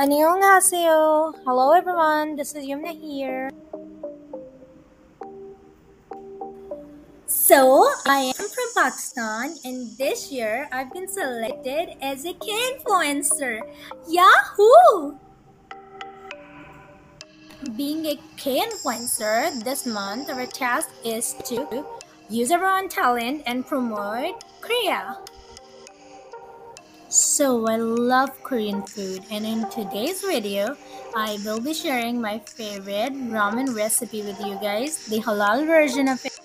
안녕하세요. Hello everyone, this is Yumna here. So, I am from Pakistan and this year I've been selected as a K-Influencer. Yahoo! Being a K-Influencer, this month our task is to use our own talent and promote Korea. So I love Korean food, and in today's video, I will be sharing my favorite ramen recipe with you guys, the halal version of it.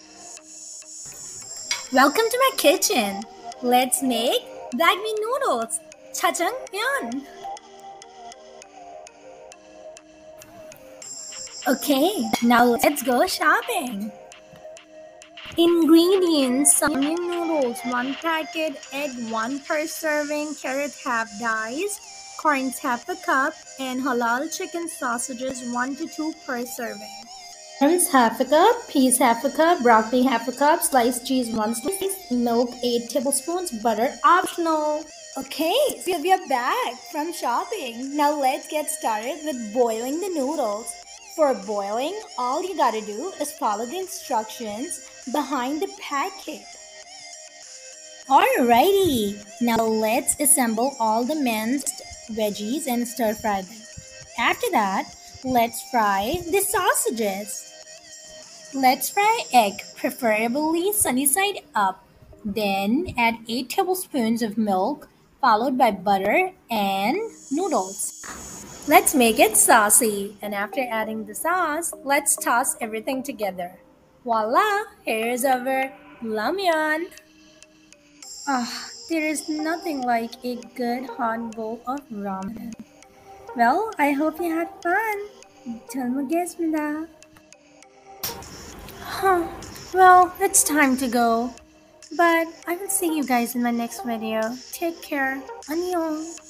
Welcome to my kitchen. Let's make bagmi noodles, jjajangmyeon. Okay, now let's go shopping. Ingredients: Samyang noodles 1 packet, egg 1 per serving, carrot half diced, corns half a cup, and halal chicken sausages 1 to 2 per serving. Corns half a cup, peas half a cup, broccoli half a cup, sliced cheese 1 slice, milk 8 tablespoons, butter optional. Okay, so we are back from shopping. Now let's get started with boiling the noodles. For boiling, all you gotta do is follow the instructions behind the packet. Alrighty, now let's assemble all the minced veggies and stir fry them. After that, let's fry the sausages. Let's fry egg, preferably sunny side up. Then add 8 tablespoons of milk, followed by butter and noodles. Let's make it saucy, and after adding the sauce, let's toss everything together. Voila! Here's our ramyeon. There is nothing like a good hot bowl of ramen. Well, I hope you had fun. 잘 먹겠습니다. Well, it's time to go. But I will see you guys in my next video. Take care. 안녕.